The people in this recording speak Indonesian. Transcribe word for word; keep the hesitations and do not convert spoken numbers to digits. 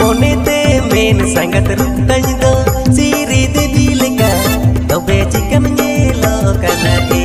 ponete men sangat rutai do siri de dileka do be chikam ye lo kana.